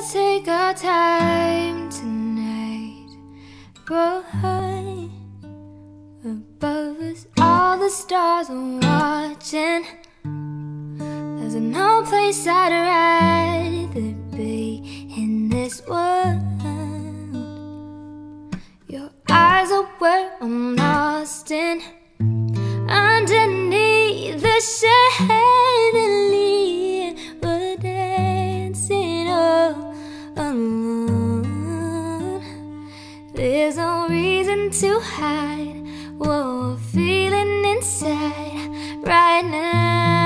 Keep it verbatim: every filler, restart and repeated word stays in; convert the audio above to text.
Let's take our time tonight. Right above us, all the stars are watching. There's no place I'd rather be in this world. Your eyes are where I'm lost in. Underneath the chandelier, we're dancing all alone. There's no reason to hide what we're feeling inside right now.